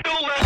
still left.